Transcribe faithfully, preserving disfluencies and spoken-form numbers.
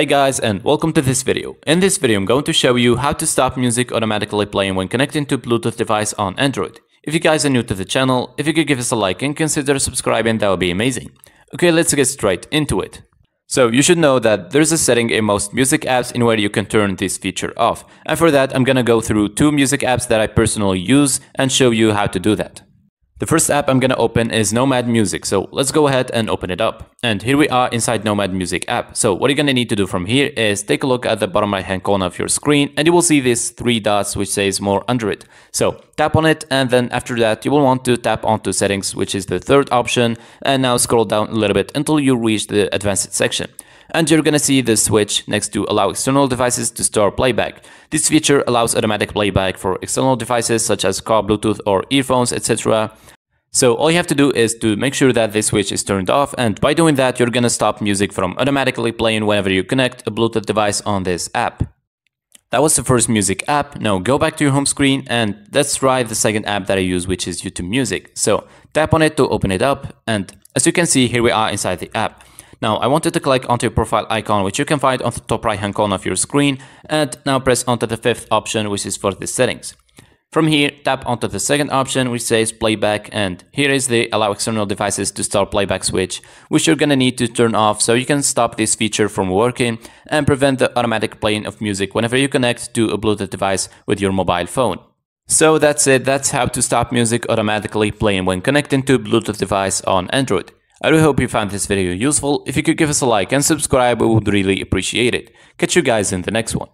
Hey guys, and welcome to this video. In this video I'm going to show you how to stop music automatically playing when connecting to a Bluetooth device on Android. If you guys are new to the channel, if you could give us a like and consider subscribing, that would be amazing. Okay, let's get straight into it. So you should know that there's a setting in most music apps in where you can turn this feature off. And for that I'm gonna go through two music apps that I personally use and show you how to do that. The first app I'm gonna open is Nomad Music, so let's go ahead and open it up. And here we are inside Nomad Music app. So what you're gonna need to do from here is take a look at the bottom right hand corner of your screen and you will see these three dots which says more under it. So tap on it, and then after that you will want to tap onto settings, which is the third option, and now scroll down a little bit until you reach the advanced section. And you're gonna see the switch next to allow external devices to store playback. This feature allows automatic playback for external devices such as car Bluetooth or earphones, et cetera. So all you have to do is to make sure that this switch is turned off, and by doing that you're gonna stop music from automatically playing whenever you connect a Bluetooth device on this app. That was the first music app. Now go back to your home screen and let's try the second app that I use, which is YouTube Music. So tap on it to open it up, and as you can see, here we are inside the app. Now I want you to click onto your profile icon, which you can find on the top right hand corner of your screen, and now press onto the fifth option, which is for the settings. From here, tap onto the second option, which says playback, and here is the allow external devices to start playback switch, which you're gonna need to turn off so you can stop this feature from working and prevent the automatic playing of music whenever you connect to a Bluetooth device with your mobile phone. So that's it, that's how to stop music automatically playing when connecting to a Bluetooth device on Android. I do hope you found this video useful. If you could give us a like and subscribe, we would really appreciate it. Catch you guys in the next one.